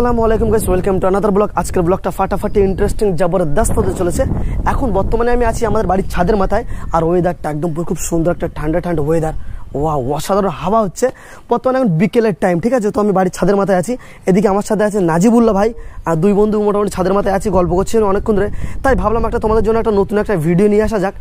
असलामुअलैकुम guys welcome to another blog. आज के ब्लॉगटा फाटाफाटी interesting जबरदस्त होते चलेছে। এখন বর্তমানে আমি আছি আমাদের বাড়ির ছাদের মাথায়, আর ওয়েদারটা একদম খুব সুন্দর, একটা ঠান্ডা ঠান্ডা ওয়েদার, ওয়া অসাধারণ হাওয়া হচ্ছে। বর্তমানে এখন বিকেলের টাইম, ঠিক আছে। তো আমি বাড়ির ছাদের মাথায় আছি, এদিকে আমার সাথে আছে নাজিবুল্লাহ ভাই, আর দুই বন্ধু মোটামুটি ছাদের মাথায় আছি, গল্প করছিলাম অনেকক্ষণ ধরে। তাই ভাবলাম একটা তোমাদের জন্য একটা নতুন একটা ভিডিও নিয়ে আসা যাক,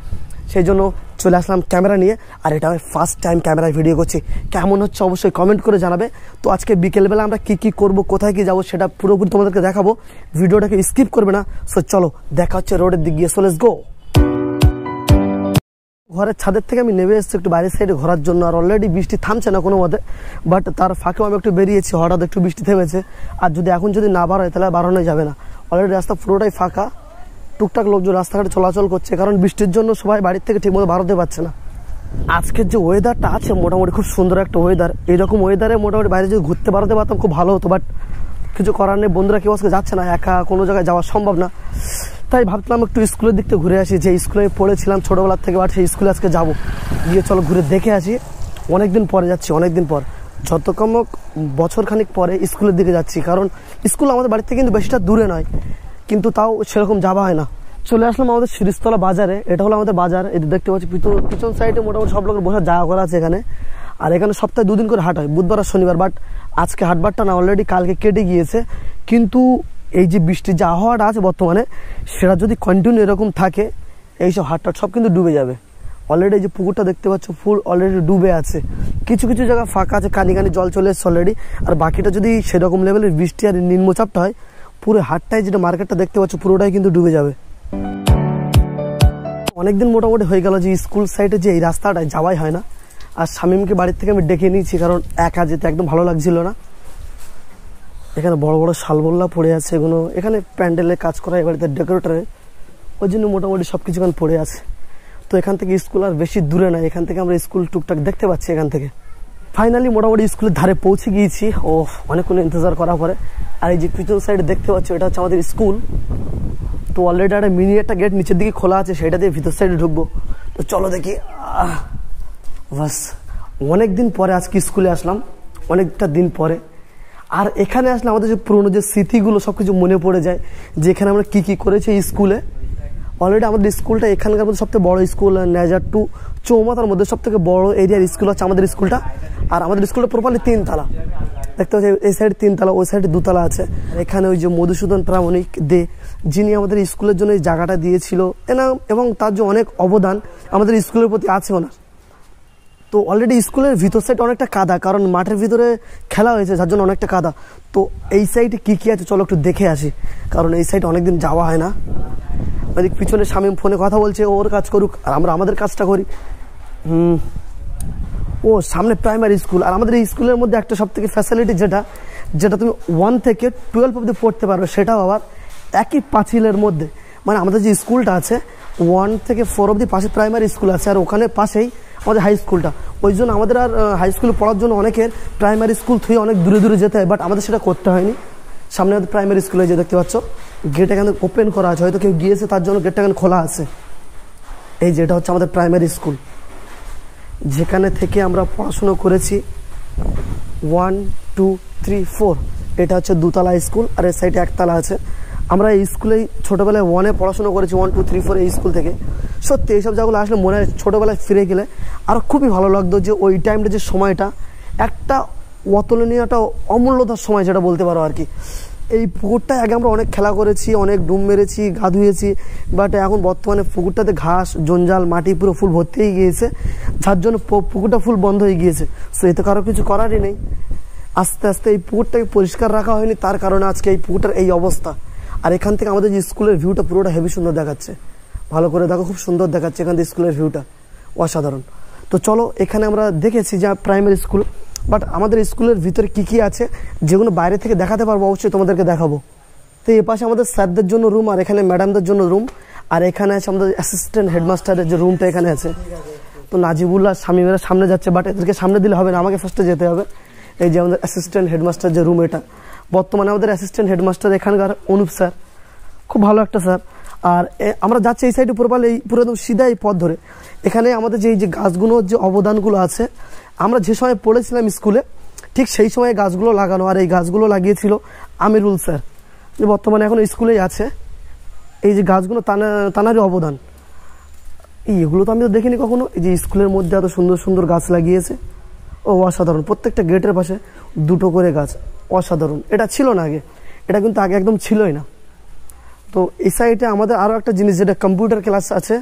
সেই জন্য চলে আসলাম ক্যামেরা নিয়ে। আর এটা আমি ফার্স্ট টাইম ক্যামেরায় ভিডিও করছি, কেমন হচ্ছে অবশ্যই কমেন্ট করে জানাবে। তো আজকে বিকেলবেলা আমরা কী কী করবো, কোথায় কী যাবো সেটা পুরোপুরি তোমাদেরকে দেখাবো, ভিডিওটাকে স্কিপ করবে না। সো চলো দেখা হচ্ছে রোডের দিক গিয়ে, সো লেটস গো। ঘরের ছাদের থেকে আমি নেমে এসেছি একটু বাইরের সাইডে ঘোরার জন্য, আর অলরেডি বৃষ্টি থামছে না কোনো মতে, বাট তার ফাঁকেও আমি একটু বেরিয়েছি, হঠাৎ একটু বৃষ্টি থেমেছে। আর এখন যদি না বার হয় তাহলে বাড়ানো যাবে না, অলরেডি রাস্তা পুরোটাই ফাঁকা, টুকটাক লোকজন রাস্তাঘাটে চলাচল করছে, কারণ বৃষ্টির জন্য সবাই বাড়ির থেকে ঠিকমতো বাড়াতে পারছে না। আজকের যে ওয়েদারটা আছে মোটামুটি খুব সুন্দর একটা ওয়েদার, এরকম ওয়েদারে মোটামুটি বাইরে যদি ঘুরতে বাড়াতে পারতাম খুব ভালো হতো, বাট কিছু করার নেই, বন্ধুরা কেউ আজকে যাচ্ছে না, একা কোনো জায়গায় যাওয়া সম্ভব না। তাই ভাবলাম একটু স্কুলের দিক থেকে ঘুরে আসি, যে স্কুলে আমি পড়েছিলাম ছোটোবেলার থেকে, বাট সেই স্কুলে আজকে যাবো, গিয়ে চলো ঘুরে দেখে আসি। অনেকদিন পরে যাচ্ছি, অনেকদিন পর, যত কম বছরখানিক পরে স্কুলের দিকে যাচ্ছি, কারণ স্কুল আমাদের বাড়ির থেকে কিন্তু বেশিটা দূরে নয়, কিন্তু তাও সেরকম যাওয়া হয় না। চলে আসলাম আমাদের শিরিষতলা বাজারে, এটা হলো আমাদের বাজার, এটি দেখতে পাচ্ছি পিছন সাইডে মোটামুটি সব লোকের বসার জায়গা করা আছে এখানে। আর এখানে সপ্তাহে দুদিন করে হাট হয়, বুধবার আর শনিবার, বাট আজকে হাটবারটা না, অলরেডি কালকে কেটে গিয়েছে। কিন্তু এই যে বৃষ্টির যে আবহাওয়াটা আছে বর্তমানে, সেটা যদি কন্টিনিউ এরকম থাকে এইসব হাটটাট সব কিন্তু ডুবে যাবে। অলরেডি যে পুকুরটা দেখতে পাচ্ছ ফুল অলরেডি ডুবে আছে, কিছু কিছু জায়গা ফাঁকা আছে, কানি কানি জল চলে এসছে অলরেডি। আর বাকিটা যদি সেরকম লেভেলের বৃষ্টি আর নিম্নচাপটা হয়, পুরো হাটটাই যেটা মার্কেটটা দেখতে পাচ্ছ পুরোটাই কিন্তু ডুবে যাবে। অনেকদিন মোটামুটি হয়ে গেল যে স্কুল সাইডে যে এই রাস্তাটায় যাওয়াই হয় না, আর শামীমকে বাড়ির থেকে আমি ডেকে নিয়েছি, কারণ একা যেতে একদম ভালো লাগছিল না। এখানে বড় বড় শালবল্লা পড়ে আছে, এগুলো এখানে প্যান্ডেলে কাজ করা এই বাড়িতে ডেকোরেটরে, ওই জন্য মোটামুটি সব কিছু এখানে পড়ে আছে। তো এখান থেকে স্কুল আর বেশি দূরে না, এখান থেকে আমরা স্কুল টুকটাক দেখতে পাচ্ছি। এখান থেকে ফাইনালি মোটামুটি স্কুলের ধারে পৌঁছে গিয়েছি, ও অনেকক্ষণ ইন্তজার করার পরে। আর এই যে পিছন সাইড দেখতে পাচ্ছ এটা হচ্ছে আমাদের স্কুল। তো অলরেডি একটা মিনি একটা গেট নিচের দিকে খোলা আছে, সেটা দিয়ে ভিতর সাইডে ঢুকবো। তো চলো দেখি, বাস অনেকদিন পরে আজকে স্কুলে আসলাম, অনেকটা দিন পরে। আর এখানে আসলে আমাদের যে পুরোনো যে স্মৃতিগুলো সব কিছু মনে পড়ে যায়, যেখানে আমরা কী কী করেছি স্কুলে। অলরেডি আমাদের স্কুলটা এখানকার মধ্যে সবথেকে বড়ো স্কুল, নেজার টু চৌমাথার মধ্যে সবথেকে বড় এরিয়ার স্কুল হচ্ছে আমাদের স্কুলটা। আর আমাদের স্কুলটা প্রপারলি তিনতলা, দেখতে পাচ্ছি এই সাইডে তিনতলা, ওই সাইডে দুতলা আছে। এখানে ওই যে মধুসূদন প্রামাণিক দে, যিনি আমাদের স্কুলের জন্য এই জায়গাটা দিয়েছিল, এবং তার যে অনেক অবদান আমাদের স্কুলের প্রতি আছে ওনার। তো অলরেডি স্কুলের ভিতর সাইড অনেকটা কাদা, কারণ মাঠের ভিতরে খেলা হয়েছে, যার জন্য অনেকটা কাদা। তো এই সাইডে কী কী আছে চলো একটু দেখে আসি, কারণ এই সাইডে অনেকদিন যাওয়া হয় না। ওদিক পিছনে শামীম ফোনে কথা বলছে, ওর কাজ করুক আর আমরা আমাদের কাজটা করি। ও সামনে প্রাইমারি স্কুল, আর আমাদের এই স্কুলের মধ্যে একটা সবথেকে ফ্যাসিলিটি যেটা তুমি 1 থেকে 12 অবধি পড়তে পারবে, সেটাও আবার একই পাঁচিলের মধ্যে। মানে আমাদের যে স্কুলটা আছে 1 থেকে 4 অবধি পাশে প্রাইমারি স্কুল আছে, আর ওখানে পাশেই আমাদের হাই স্কুলটা। ওই জন্য আমাদের আর হাই স্কুলে পড়ার জন্য অনেকের প্রাইমারি স্কুল থেকে অনেক দূরে দূরে যেতে হয়, বাট আমাদের সেটা করতে হয়নি। সামনে আমাদের প্রাইমারি স্কুলে যে দেখতে পাচ্ছ গেট এখানে ওপেন করা আছে, হয়তো কেউ গিয়েছে তার জন্য গেটটা এখানে খোলা আছে। এই যেটা হচ্ছে আমাদের প্রাইমারি স্কুল, যেখানে থেকে আমরা পড়াশুনো করেছি 1, 2, 3, 4। এটা হচ্ছে দুতলা স্কুল, আর এর সাইডে একতলা আছে। আমরা এই স্কুলেই ছোটোবেলায় 1-এ পড়াশুনো করেছি, 1, 2, 3, 4 এই স্কুল থেকে। সত্যি এইসব জায়গাগুলো আসলে মনে হয় ছোটোবেলায় ফিরে গেলে আরও খুবই ভালো লাগতো, যে ওই টাইমটা যে সময়টা একটা অতুলনীয় একটা অমূল্যতার সময়, যেটা বলতে পারো আর কি। এই পুকুরটায় আগে আমরা অনেক খেলা করেছি, অনেক ডুম মেরেছি, গা ধুয়েছি, বাট এখন বর্তমানে পুকুরটাতে ঘাস জঞ্জাল মাটি পুরো ফুল ভর্তি হয়ে গিয়েছে, যার জন্য পুকুরটা ফুল বন্ধ হয়ে গিয়েছে। সো এতে কারো কিছু করারই নেই, আস্তে আস্তে এই পুকুরটাকে পরিষ্কার রাখা হয়নি, তার কারণে আজকে এই পুকুরটার এই অবস্থা। আর এখান থেকে আমাদের যে স্কুলের ভিউটা পুরোটা হেভি সুন্দর দেখাচ্ছে, ভালো করে দেখো খুব সুন্দর দেখাচ্ছে এখান থেকে স্কুলের ভিউটা, অসাধারণ। তো চলো এখানে আমরা দেখেছি যে প্রাইমারি স্কুল, বাট আমাদের স্কুলের ভিতরে কী কী আছে যেগুলো বাইরে থেকে দেখাতে পারবো অবশ্যই তোমাদেরকে দেখাবো। তো এ পাশে আমাদের স্যারদের জন্য রুম, আর এখানে ম্যাডামদের জন্য রুম, আর এখানে আছে আমাদের অ্যাসিস্ট্যান্ট হেডমাস্টারের যে রুমটা এখানে আছে। তো নাজিবুল্লাহ শামীমেরা সামনে যাচ্ছে, বাট এদেরকে সামনে দিলে হবে না, আমাকে ফার্স্টে যেতে হবে। এই যে আমাদের অ্যাসিস্ট্যান্ট হেডমাস্টার যে রুম, এটা বর্তমানে আমাদের অ্যাসিস্ট্যান্ট হেডমাস্টার এখানকার অনুপ স্যার, খুব ভালো একটা স্যার। আর আমরা যাচ্ছি এই সাইডে পুরোপাল, এই পুরো একদম সিধা এই পথ ধরে। এখানে আমাদের যে গাছগুলোর যে অবদানগুলো আছে, আমরা যে সময় পড়েছিলাম স্কুলে ঠিক সেই সময় গাছগুলো লাগানো। আর এই গাছগুলো লাগিয়েছিল আমিরুল স্যার, যে বর্তমানে এখন স্কুলেই আছে। এই যে গাছগুলো তানারই অবদান। এইগুলো তো আমি তো দেখিনি কখনো, এই যে স্কুলের মধ্যে এত সুন্দর সুন্দর গাছ লাগিয়েছে, ও অসাধারণ। প্রত্যেকটা গেটের পাশে দুটো করে গাছ, অসাধারণ। এটা ছিল না আগে, এটা কিন্তু আগে একদম ছিলই না। তো এই সাইডে আমাদের আরও একটা জিনিস, যেটা কম্পিউটার ক্লাস আছে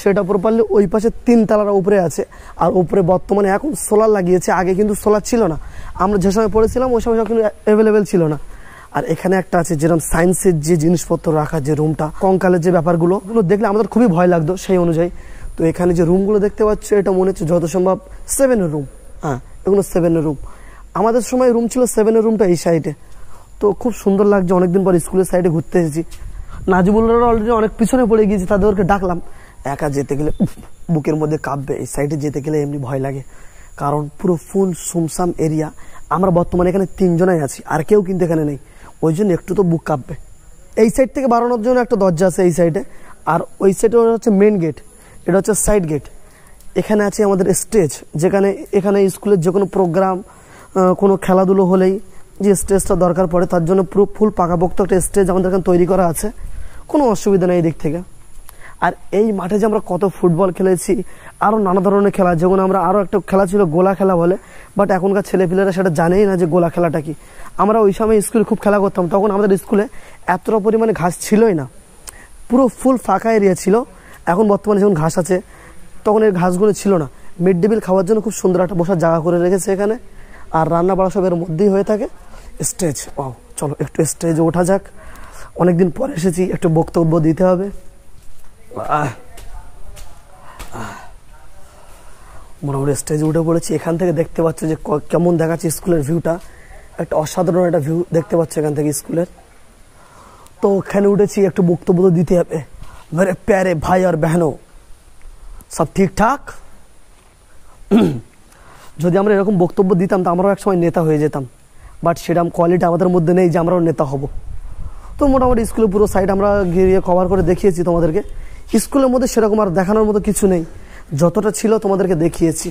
সেটা প্রপারলি ওই পাশে তিনতলার উপরে আছে। আর উপরে বর্তমানে এখন সোলার লাগিয়েছে, আগে কিন্তু সোলার ছিল না। আমরা যে সময় পড়েছিলাম ওই সময় কিন্তু অ্যাভেলেবেল ছিল না। আর এখানে একটা আছে যেরকম সায়েন্সের যে জিনিসপত্র রাখা যে রুমটা, কঙ্কালের যে ব্যাপারগুলো, ওগুলো দেখলে আমাদের খুবই ভয় লাগতো সেই অনুযায়ী। তো এখানে যে রুমগুলো দেখতে পাচ্ছ, এটা মনে হচ্ছে যত সম্ভব সেভেনের রুম। হ্যাঁ, এগুলো সেভেনের রুম। আমাদের সময় রুম ছিল সেভেনের রুমটা এই সাইডে। তো খুব সুন্দর লাগছে, অনেকদিন পর স্কুলের সাইডে ঘুরতে এসেছি। নাজিবুলরা অলরেডি অনেক পিছনে পড়ে গিয়েছে, তাদেরকে ডাকলাম। একা যেতে গেলে বুকের মধ্যে কাঁপবে, এই সাইডে যেতে গেলে এমনি ভয় লাগে, কারণ পুরো ফুল সুমসাম এরিয়া। আমরা বর্তমানে এখানে তিনজনাই আছি, আর কেউ কিন্তু এখানে নেই, ওই জন্য একটু তো বুক কাঁপবে। এই সাইড থেকে বাড়ানোর জন্য একটা দরজা আছে এই সাইডে, আর ওই সাইডে হচ্ছে মেন গেট, এটা হচ্ছে সাইড গেট। এখানে আছে আমাদের স্টেজ, যেখানে এখানে স্কুলের যে কোনো প্রোগ্রাম, কোনো খেলাধুলো হলেই যে স্টেজটা দরকার পড়ে, তার জন্য পুরো ফুল পাকাপোক্ত একটা স্টেজ আমাদের এখানে তৈরি করা আছে, কোনো অসুবিধা নেই এই দিক থেকে। আর এই মাঠে যে আমরা কত ফুটবল খেলেছি, আরও নানা ধরনের খেলা, যেমন আমরা আরও একটা খেলা ছিল গোলা খেলা বলে, বাট এখনকার ছেলেপিলেরা সেটা জানেই না যে গোলা খেলাটা কি। আমরা ওই সময় স্কুলে খুব খেলা করতাম, তখন আমাদের স্কুলে এতটা পরিমাণে ঘাস ছিলই না, পুরো ফুল ফাঁকা এরিয়া ছিল। এখন বর্তমানে যেমন ঘাস আছে, তখন এই ঘাসগুলো ছিল না। মিড ডে মিল খাওয়ার জন্য খুব সুন্দর একটা বসার জায়গা করে রেখেছে এখানে, আর রান্না বাড়া সব এর মধ্যেই হয়ে থাকে। স্টেজ, ও চলো একটু স্টেজে ওঠা যাক, অনেকদিন পর এসেছি, একটু বক্তব্য দিতে হবে। মোটামুটি স্টেজে উঠে পড়েছি। এখান থেকে দেখতে পাচ্ছ যে কেমন দেখাচ্ছে স্কুলের ভিউটা, একটা অসাধারণ একটা ভিউ দেখতে পাচ্ছ এখান থেকে স্কুলের। তো ওখানে উঠেছি, একটু বক্তব্য তো দিতে হবে। মেরে প্যারে ভাই আর বহনো, সব ঠিকঠাক? যদি আমরা এরকম বক্তব্য দিতাম তো আমরাও একসময় নেতা হয়ে যেতাম, বাট সেরকম কোয়ালিটি আমাদের মধ্যে নেই যে আমরাও নেতা হব। তো মোটামুটি স্কুলের পুরো সাইড আমরা ঘিরে কভার করে দেখিয়েছি তোমাদেরকে। স্কুলের মধ্যে সেরকম আর দেখানোর মতো কিছু নেই, যতটা ছিল তোমাদেরকে দেখিয়েছি।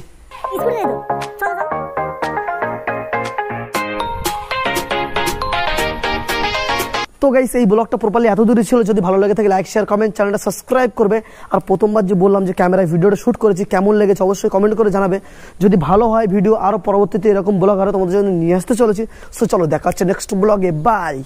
তো গাইস, এই ব্লগটা প্রপারলি এত দূরে ছিল। যদি ভালো লাগে থাকে লাইক, শেয়ার, কমেন্ট, চ্যানেলটা সাবস্ক্রাইব করবে। আর প্রথমবার যে বললাম যে ক্যামেরায় ভিডিওটা শ্যুট করেছি, কেমন লেগেছে অবশ্যই কমেন্ট করে জানাবে। যদি ভালো হয় ভিডিও, আরও পরবর্তীতে এরকম ব্লগ আরও তোমাদের জন্য নিয়ে আসতে চলেছি। সো চলো দেখা হচ্ছে নেক্সট ব্লগে, বাই।